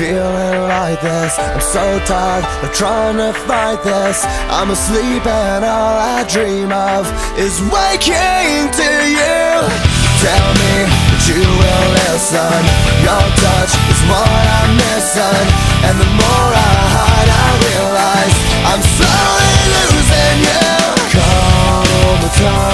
feeling like this. I'm so tired of trying to fight this. I'm asleep and all I dream of is waking to you. Tell me that you will listen. Your touch is what I'm missing. And the more I hide, I realize I'm slowly losing you. Come on.